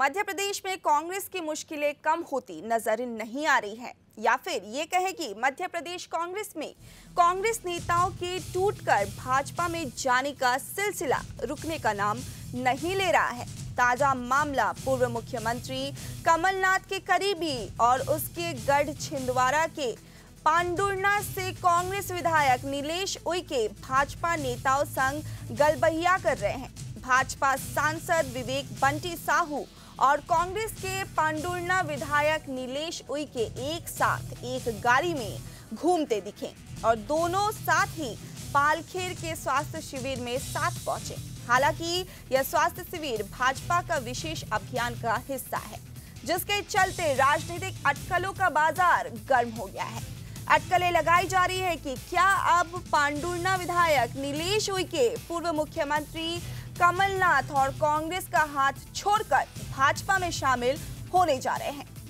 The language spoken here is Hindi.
मध्य प्रदेश में कांग्रेस की मुश्किलें कम होती नजर नहीं आ रही हैं, या फिर ये कहें कि मध्य प्रदेश कांग्रेस में कांग्रेस नेताओं के टूटकर भाजपा में जाने का सिलसिला रुकने का नाम नहीं ले रहा है। ताजा मामला पूर्व मुख्यमंत्री कमलनाथ के करीबी और उसके गढ़ छिंदवाड़ा के पांडुर्ना से कांग्रेस विधायक नीलेश उईके भाजपा नेताओं संग गलबहिया कर रहे हैं। भाजपा सांसद विवेक बंटी साहू और कांग्रेस के पांडुर्ना विधायक नीलेश उईके एक साथ एक गाड़ी में घूमते दिखे और दोनों साथ ही पालखेर के स्वास्थ्य शिविर में साथ पहुंचे। हालांकि यह स्वास्थ्य शिविर भाजपा का विशेष अभियान का हिस्सा है, जिसके चलते राजनीतिक अटकलों का बाजार गर्म हो गया है। अटकलें लगाई जा रही है कि क्या अब पांडुर्ना विधायक नीलेश उईके पूर्व मुख्यमंत्री कमलनाथ और कांग्रेस का हाथ छोड़कर भाजपा में शामिल होने जा रहे हैं।